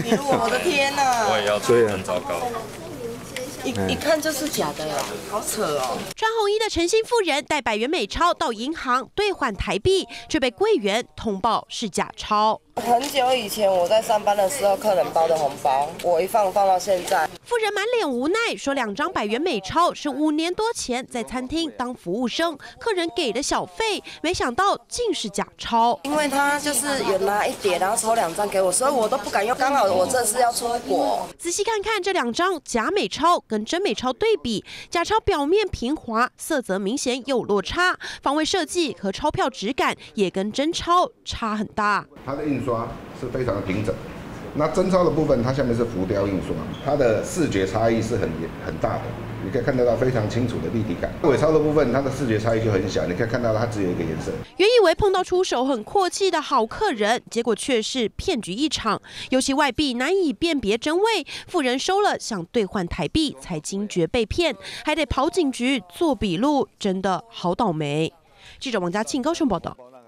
笔录，我的天哪！我也要追，很糟糕。 一看就是假的啦，好扯哦！穿红衣的诚信妇人带100元美钞到银行兑换台币，却被柜员通报是假钞。很久以前我在上班的时候，客人包的红包，我一放到现在。妇人满脸无奈，说2张100元美钞是5年多前在餐厅当服务生客人给的小费，没想到竟是假钞。因为他就是有拿一叠，然后抽2张给我，所以我都不敢用。刚好我这次要出国，仔细看看这2张假美钞。 跟真美钞对比，假钞表面平滑，色泽明显有落差，防伪设计和钞票质感也跟真钞差很大。它的印刷是非常的平整，那真钞的部分它下面是浮雕印刷，它的视觉差异是很大的，你可以看得到非常清楚的立体感。伪钞的部分它的视觉差异就很小，你可以看到它只有一个颜色。原以为碰到出手很阔气的好客人，结果却是骗局一场。尤其外币难以辨别真伪，富人收了想兑换台币，才惊觉被骗，还得跑警局做笔录，真的好倒霉。记者王家庆高雄报道。